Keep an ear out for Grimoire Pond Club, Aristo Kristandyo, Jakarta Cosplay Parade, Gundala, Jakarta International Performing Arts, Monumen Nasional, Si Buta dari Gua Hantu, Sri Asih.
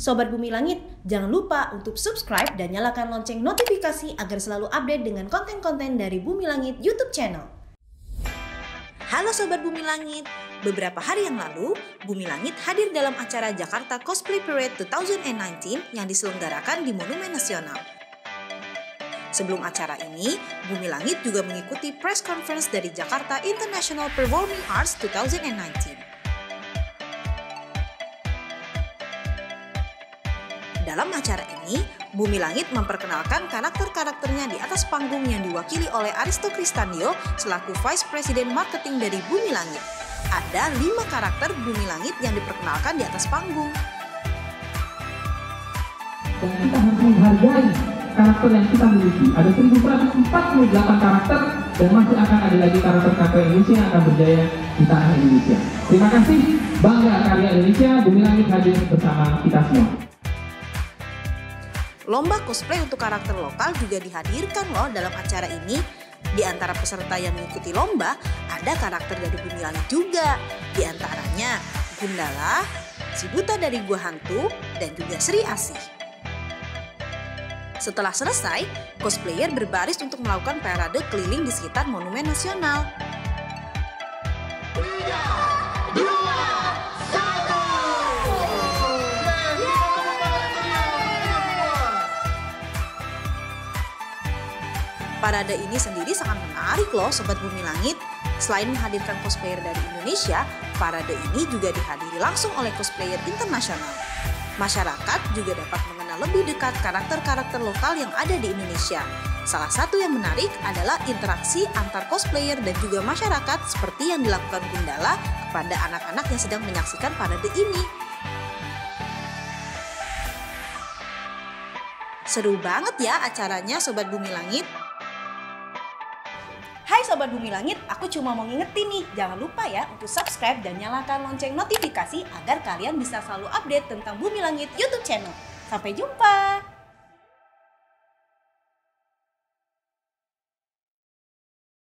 Sobat Bumi Langit, jangan lupa untuk subscribe dan nyalakan lonceng notifikasi agar selalu update dengan konten-konten dari Bumi Langit YouTube channel. Halo Sobat Bumi Langit, beberapa hari yang lalu, Bumi Langit hadir dalam acara Jakarta Cosplay Parade 2019 yang diselenggarakan di Monumen Nasional. Sebelum acara ini, Bumi Langit juga mengikuti press conference dari Jakarta International Performing Arts 2019. Dalam acara ini, Bumi Langit memperkenalkan karakter-karakternya di atas panggung yang diwakili oleh Aristo Kristandyo selaku Vice President Marketing dari Bumi Langit. Ada 5 karakter Bumi Langit yang diperkenalkan di atas panggung. Dan kita harus menghargai karakter yang kita miliki. Ada 1.448 karakter dan masih akan ada lagi karakter-karakter Indonesia yang akan berjaya di tanah Indonesia. Terima kasih, bangga karya Indonesia, Bumi Langit hadir bersama kita semua. Lomba cosplay untuk karakter lokal juga dihadirkan loh dalam acara ini. Di antara peserta yang mengikuti lomba, ada karakter dari Bumi Langit juga. Di antaranya Gundala, Si Buta dari Gua Hantu, dan juga Sri Asih. Setelah selesai, cosplayer berbaris untuk melakukan parade keliling di sekitar Monumen Nasional. 3, 2, 1. Parade ini sendiri sangat menarik loh Sobat Bumi Langit. Selain menghadirkan cosplayer dari Indonesia, parade ini juga dihadiri langsung oleh cosplayer internasional. Masyarakat juga dapat mengenal lebih dekat karakter-karakter lokal yang ada di Indonesia. Salah satu yang menarik adalah interaksi antar cosplayer dan juga masyarakat seperti yang dilakukan Gundala kepada anak-anak yang sedang menyaksikan parade ini. Seru banget ya acaranya Sobat Bumi Langit. Hai Sobat Bumi Langit, aku cuma mau ngingetin nih, jangan lupa ya untuk subscribe dan nyalakan lonceng notifikasi agar kalian bisa selalu update tentang Bumi Langit YouTube channel. Sampai jumpa!